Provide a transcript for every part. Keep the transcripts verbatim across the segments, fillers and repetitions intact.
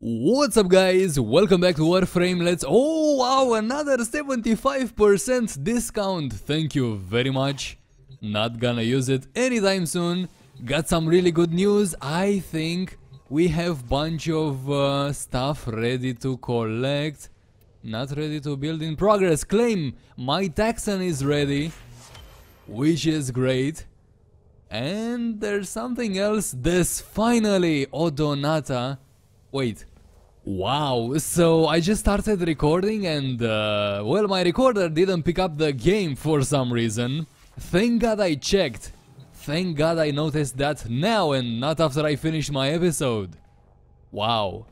What's up guys, welcome back to Warframe. Let's... oh wow, another seventy-five percent discount, thank you very much. Not gonna use it anytime soon. Got some really good news. I think we have bunch of uh, stuff ready to collect. Not ready to build, in progress. Claim, my taxon is ready, which is great. And there's something else, this finally, Odonata. Wait, wow, so I just started recording and, uh, well, my recorder didn't pick up the game for some reason. Thank God I checked. Thank God I noticed that now and not after I finished my episode. Wow.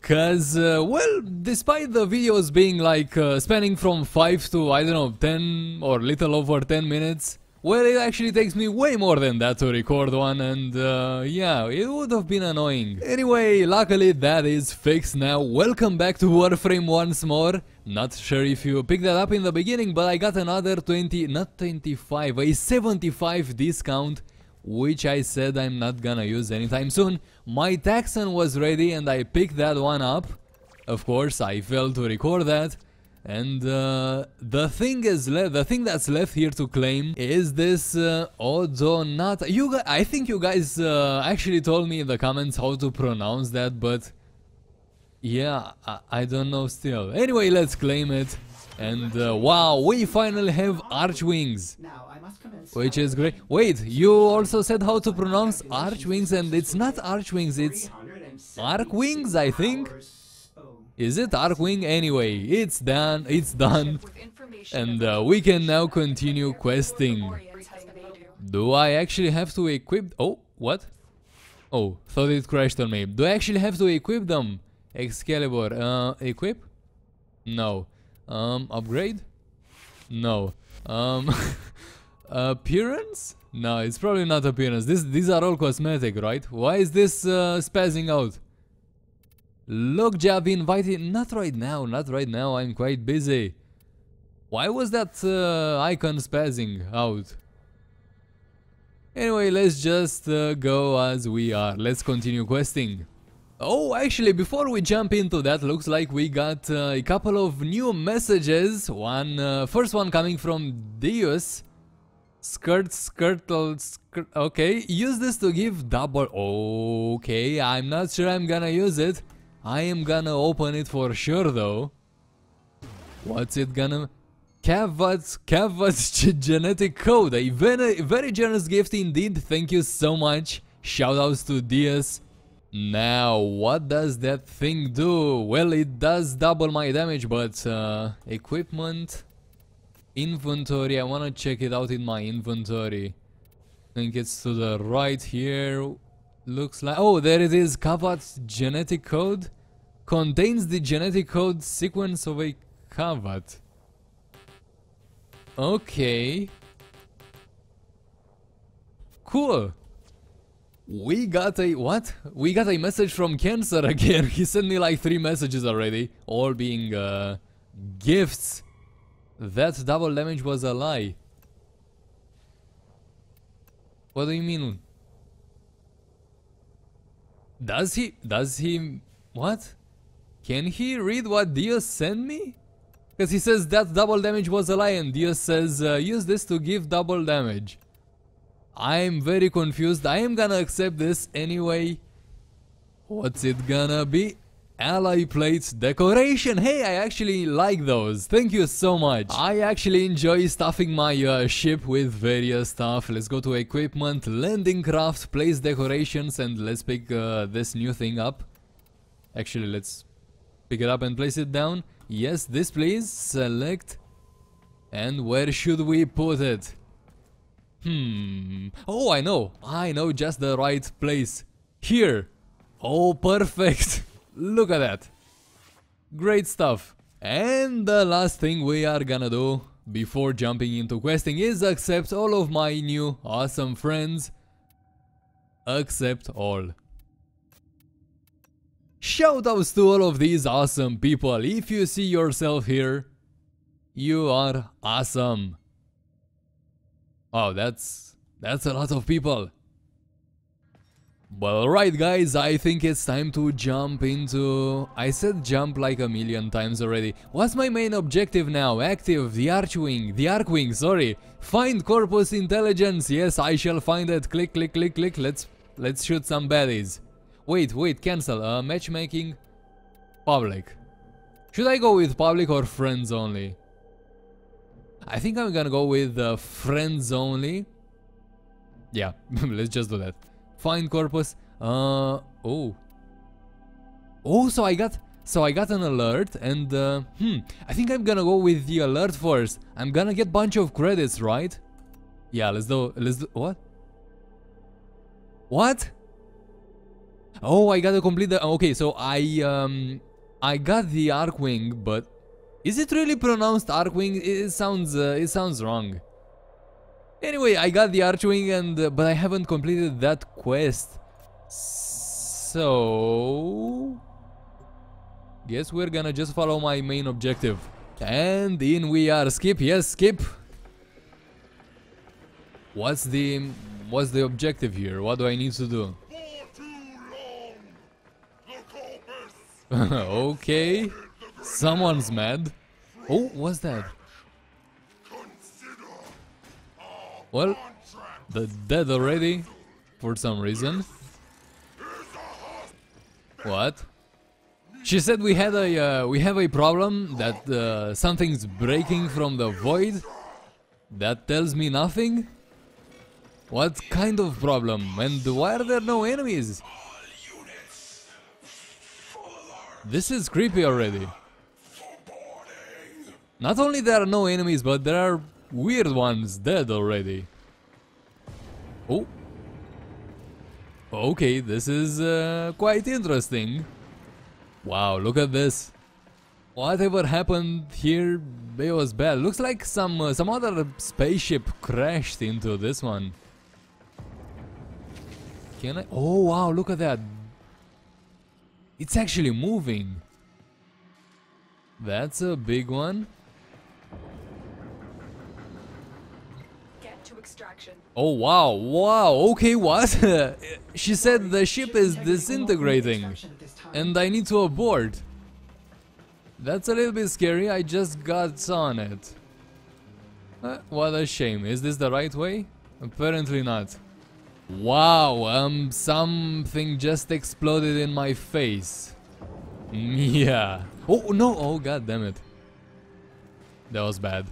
Cause, uh, well, despite the videos being like, uh, spanning from five to, I don't know, ten or little over ten minutes, well, it actually takes me way more than that to record one and, uh, yeah, it would have been annoying. Anyway, luckily that is fixed now. Welcome back to Warframe once more. Not sure if you picked that up in the beginning, but I got another twenty, not twenty-five, a seventy-five discount, which I said I'm not gonna use anytime soon. My taxon was ready and I picked that one up. Of course, I failed to record that. And uh, the thing is left, the thing that's left here to claim is this uh, Odonata. You guys, I think you guys uh, actually told me in the comments how to pronounce that, but yeah, I, I don't know still. Anyway, let's claim it. And uh, wow, we finally have Archwings, which is great. Wait, you also said how to pronounce Archwings, and it's not Archwings, it's Archwings, I think. Is it Archwing? Anyway, it's done, it's done, and uh, we can now continue questing. Do I actually have to equip... oh, what? Oh, thought it crashed on me. Do I actually have to equip them? Excalibur, uh, equip? No. Um, upgrade? No. Um, appearance? No, it's probably not appearance. This, these are all cosmetic, right? Why is this uh, spazzing out? Lockjaw invited... not right now, not right now, I'm quite busy. Why was that uh, icon spazzing out? Anyway, let's just uh, go as we are. Let's continue questing. Oh, actually, before we jump into that, looks like we got uh, a couple of new messages. One, uh, first one coming from Deus. Skirt, skirtle, skirt... okay, use this to give double... okay, I'm not sure I'm gonna use it. I am gonna open it for sure though. What's it gonna... Kavat's, Kavat's genetic code. A very, very generous gift indeed. Thank you so much. Shoutouts to Diaz. Now, what does that thing do? Well, it does double my damage, but... Uh, equipment... inventory. I wanna check it out in my inventory. I think it's to the right here. Looks like... oh, there it is. Kavat's genetic code contains the genetic code sequence of a Kavat. Okay. Cool. We got a... what? We got a message from Cancer again. He sent me like three messages already, all being uh, gifts. That double damage was a lie. What do you mean? Does he... does he... what? Can he read what Dios sent me? Because he says that double damage was a lie and Dios says uh, use this to give double damage. I'm very confused. I am gonna accept this anyway. What's it gonna be? Ally plates decoration. Hey, I actually like those. Thank you so much. I actually enjoy stuffing my uh, ship with various stuff. Let's go to equipment, landing craft, place decorations, and let's pick uh, this new thing up. Actually, let's pick it up and place it down. Yes, this please. Select. And where should we put it? Hmm. Oh, I know. I know just the right place. Here. Oh, perfect. Look at that. Great stuff. And the last thing we are gonna do before jumping into questing is accept all of my new awesome friends. Accept all. Shoutouts to all of these awesome people. If you see yourself here, you are awesome. Oh, that's that's a lot of people. Well, right guys, I think it's time to jump into... I said jump like a million times already. What's my main objective now? Active, the Archwing, the Archwing, sorry. Find Corpus Intelligence, yes, I shall find it. Click, click, click, click, let's, let's shoot some baddies. Wait, wait, cancel, uh, matchmaking, public. Should I go with public or friends only? I think I'm gonna go with uh, friends only. Yeah, let's just do that. Find Corpus. Uh oh. Oh, so I got so I got an alert, and uh, hmm, I think I'm gonna go with the alert first. I'm gonna get bunch of credits, right? Yeah, let's do. Let's do what? What? Oh, I gotta complete the. Okay, so I um I got the Archwing, but is it really pronounced Archwing? It sounds uh, it sounds wrong. Anyway, I got the Archwing, and uh, but I haven't completed that quest, so guess we're gonna just follow my main objective. And in we are. Skip, yes, skip. What's the what's the objective here? What do I need to do? Okay, someone's mad. Oh, what's that? Well, the dead already, for some reason. What? She said we had a uh, we have a problem that uh, something's breaking from the void. That tells me nothing. What kind of problem? And why are there no enemies? This is creepy already. Not only there are no enemies, but there are weird ones dead already. Oh. Okay, this is uh, quite interesting. Wow, look at this. Whatever happened here, it was bad. Looks like some uh, some other spaceship crashed into this one. Can I? Oh wow, look at that. It's actually moving. That's a big one. Oh wow, wow, okay, what? She said the ship is disintegrating and I need to abort. That's a little bit scary, I just got on it. Uh, what a shame. Is this the right way? Apparently not. Wow, um, something just exploded in my face. Yeah. Oh no, oh god damn it. That was bad.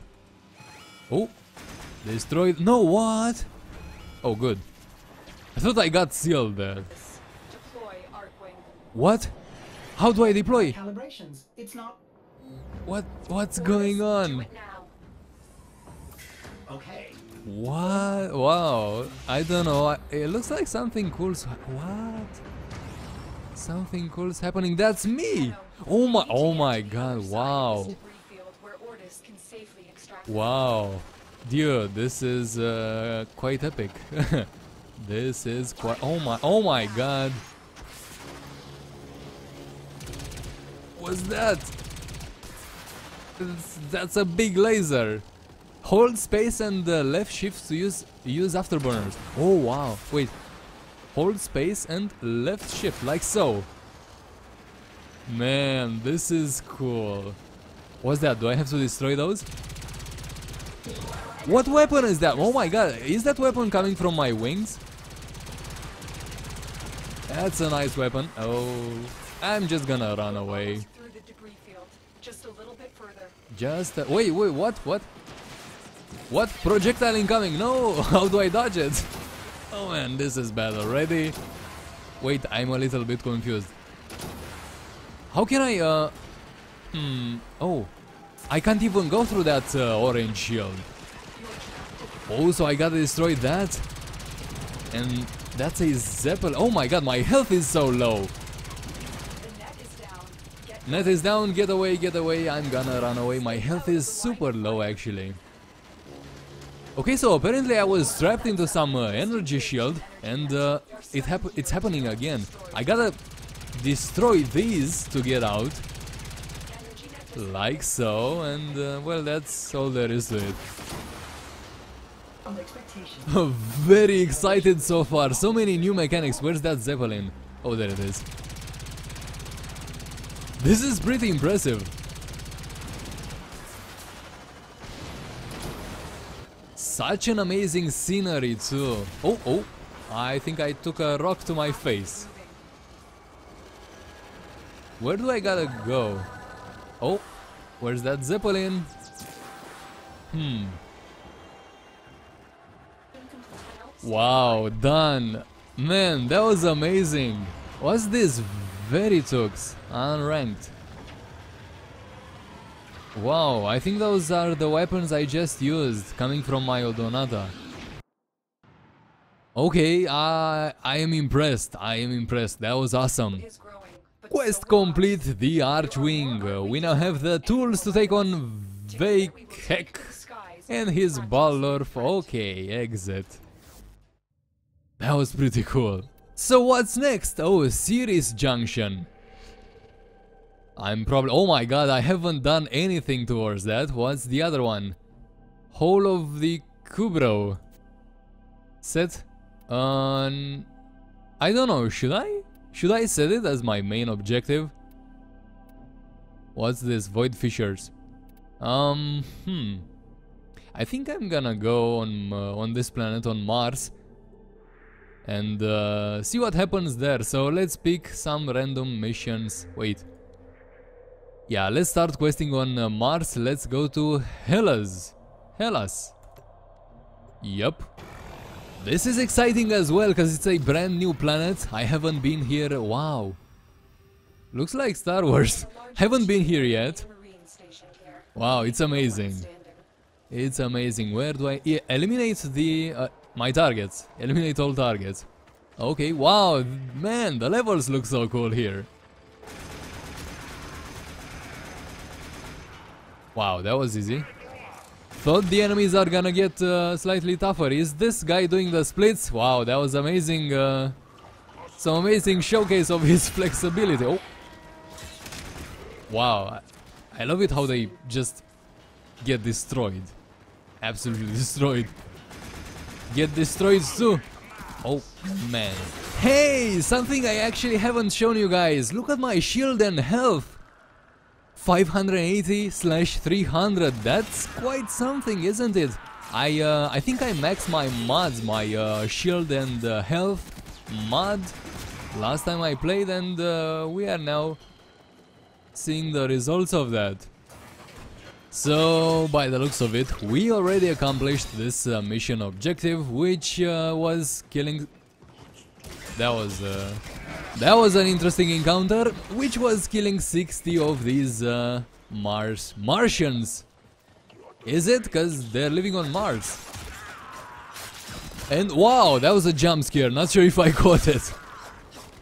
Oh. Destroyed. No, what? Oh, good. I thought I got sealed there. Deploy Archwing. What? How do I deploy? Calibrations. It's not. What? What's going on? Okay. What? Wow. I don't know. It looks like something cool's. What? Something cool's happening. That's me. Oh my. Oh my God. Wow. Wow. Dude, this is uh, quite epic. This is quite. Oh my! Oh my God! What's that? It's, that's a big laser. Hold space and uh, left shift to use use afterburners. Oh wow! Wait. Hold space and left shift like so. Man, this is cool. What's that? Do I have to destroy those? What weapon is that? Oh my god, is that weapon coming from my wings? That's a nice weapon. Oh, I'm just gonna run away. Just a little bit further. Just a, wait, wait, what, what? What? Projectile incoming, no! How do I dodge it? Oh man, this is bad already. Wait, I'm a little bit confused. How can I, uh... Hmm, oh. I can't even go through that uh, orange shield. Oh, so I gotta destroy that. And that's a Zeppelin. Oh my god, my health is so low. The net is down. Get net is down. Get away, get away. I'm gonna run away. My health is super low, actually. Okay, so apparently I was trapped into some uh, energy shield. And uh, it hap it's happening again. I gotta destroy these to get out. Like so. And, uh, well, that's all there is to it. Very excited so far. So many new mechanics. Where's that Zeppelin? Oh, there it is. This is pretty impressive. Such an amazing scenery too. Oh, oh. I think I took a rock to my face. Where do I gotta go? Oh, where's that Zeppelin? Hmm. Wow, done. Man, that was amazing. What's this? Veritux. Unranked. Wow, I think those are the weapons I just used, coming from my Odonata. Okay, uh, I am impressed, I am impressed, that was awesome. Quest complete, the Archwing. We now have the tools to take on Vay Hek and his Balor. Okay, exit. That was pretty cool. So what's next? Oh, Ceres Junction. I'm probably... Oh my god, I haven't done anything towards that. What's the other one? Hole of the Kubrow. Set? Um... I don't know, should I? Should I set it as my main objective? What's this? Void Fissures. Um, hmm... I think I'm gonna go on, uh, on this planet, on Mars. And uh, see what happens there. So let's pick some random missions. Wait... Yeah, let's start questing on uh, Mars. Let's go to Hellas. Hellas. Yep. This is exciting as well, because it's a brand new planet. I haven't been here. Wow. Looks like Star Wars. Haven't been here yet. Wow, it's amazing. It's amazing. Where do I... Yeah, eliminate the... Uh, my targets. Eliminate all targets. Okay, wow. Man, the levels look so cool here. Wow, that was easy. Thought the enemies are gonna get uh, slightly tougher. Is this guy doing the splits? Wow, that was amazing. Uh, some amazing showcase of his flexibility. Oh. Wow, I love it how they just get destroyed. Absolutely destroyed. Get destroyed too. Oh, man. Hey, something I actually haven't shown you guys. Look at my shield and health. five eighty slash three hundred, that's quite something, isn't it? I uh, I think I maxed my mods, my uh, shield and uh, health mod last time I played, and uh, we are now seeing the results of that. So, by the looks of it, we already accomplished this uh, mission objective, which uh, was killing... That was... Uh... That was an interesting encounter, which was killing sixty of these uh, Mars Martians. Is it? Because they're living on Mars. And wow, that was a jump scare. Not sure if I caught it.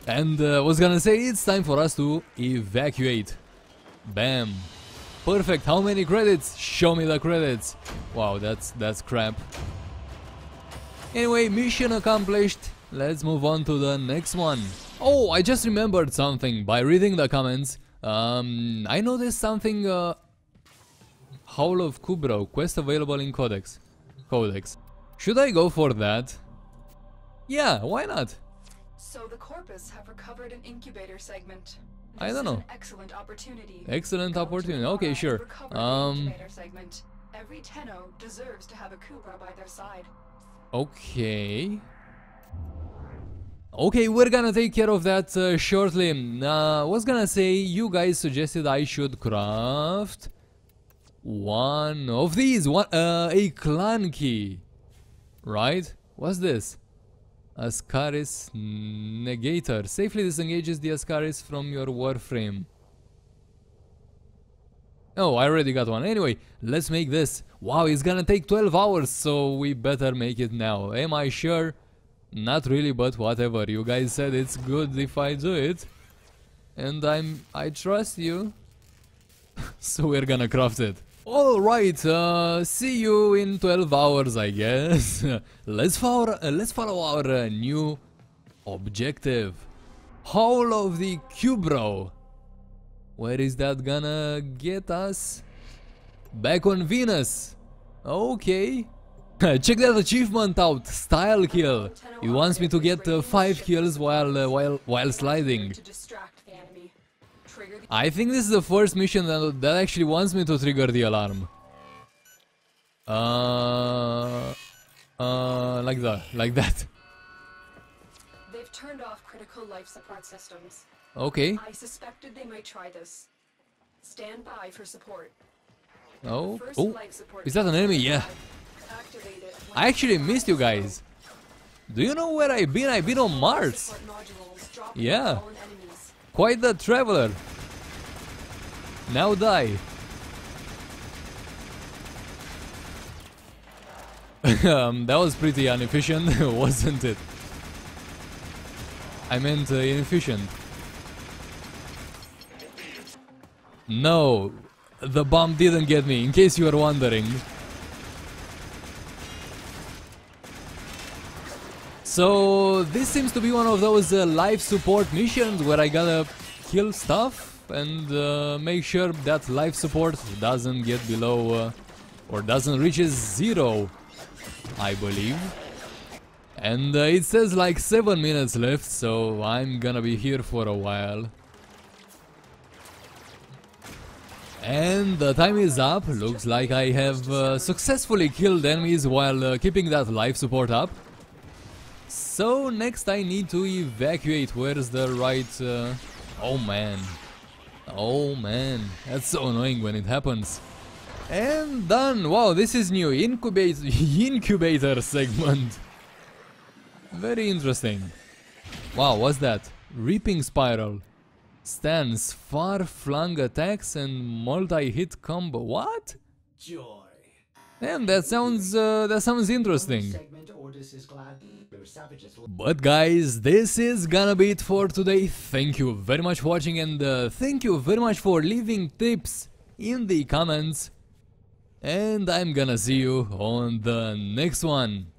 And I uh, was gonna say, it's time for us to evacuate. Bam. Perfect. How many credits? Show me the credits. Wow, that's, that's crap. Anyway, mission accomplished. Let's move on to the next one. Oh, I just remembered something by reading the comments. Um, I noticed something. Uh, Howl of Kubrow, quest available in Codex. Codex. Should I go for that? Yeah, why not? So the Corpus have recovered an incubator segment. This I don't know. Excellent opportunity. Excellent go opportunity. Okay, sure. Um. Incubator segment. Every Tenno deserves to have a Kubrow by their side. Okay. Okay, we're gonna take care of that uh, shortly. I uh, was gonna say, you guys suggested I should craft one of these, one, uh, a clan key, right? What's this? Ascaris Negator. Safely disengages the Ascaris from your Warframe. Oh, I already got one. Anyway, let's make this. Wow, it's gonna take twelve hours, so we better make it now. Am I sure? Not really, but whatever, you guys said it's good if I do it. And I'm... I trust you. So we're gonna craft it. Alright, uh, see you in twelve hours, I guess. Let's follow, uh, let's follow our uh, new objective. Howl of the Kubrow. Where is that gonna get us? Back on Venus. Okay. Check that achievement out, style kill. It wants me to get uh, five kills while uh, while while sliding. I think this is the first mission that that actually wants me to trigger the alarm. Uh, uh, like that, like that. They've turned off critical life support systems. Okay. I suspected they might try this. Stand by for support. Oh, oh, is that an enemy? Yeah. I actually missed you guys. Do you know where I've been? I've been on Mars. Yeah. Quite the traveler. Now die. um, that was pretty inefficient, wasn't it? I meant uh, inefficient. No, the bomb didn't get me, in case you were wondering. So this seems to be one of those uh, life support missions where I gotta kill stuff and uh, make sure that life support doesn't get below uh, or doesn't reach zero, I believe. And uh, it says like seven minutes left, so I'm gonna be here for a while. And the time is up. Looks like I have uh, successfully killed enemies while uh, keeping that life support up. So next I need to evacuate. Where's the right... Uh... Oh man. Oh man. That's so annoying when it happens. And done. Wow, this is new. Incubate incubator segment. Very interesting. Wow, what's that? Reaping Spiral. Stands far-flung attacks and multi-hit combo. What? Joy. Damn, that sounds uh, that sounds interesting. But guys, this is gonna be it for today. Thank you very much for watching, and uh, thank you very much for leaving tips in the comments. And I'm gonna see you on the next one.